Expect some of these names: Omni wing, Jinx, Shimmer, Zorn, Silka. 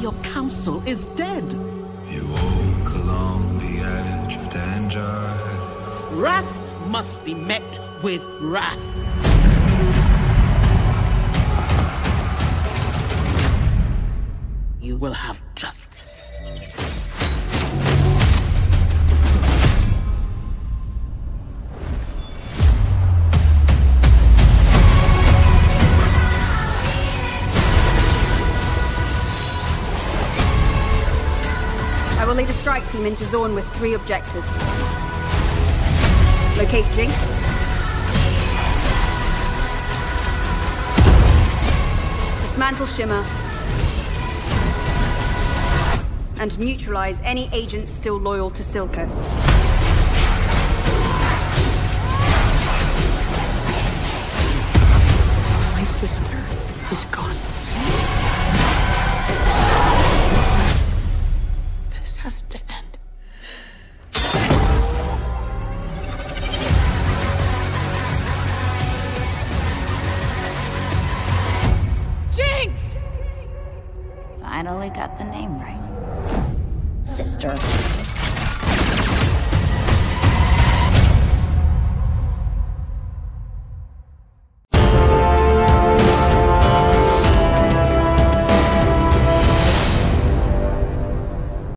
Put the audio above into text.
Your council is dead. You walk along the edge of danger. Wrath must be met with wrath. You will have justice. I will lead a strike team into Zorn with 3 objectives. Locate Jinx. Dismantle Shimmer. And neutralize any agents still loyal to Silka. My sister is gone. This has to end. Jinx! Finally got the name right. Sister.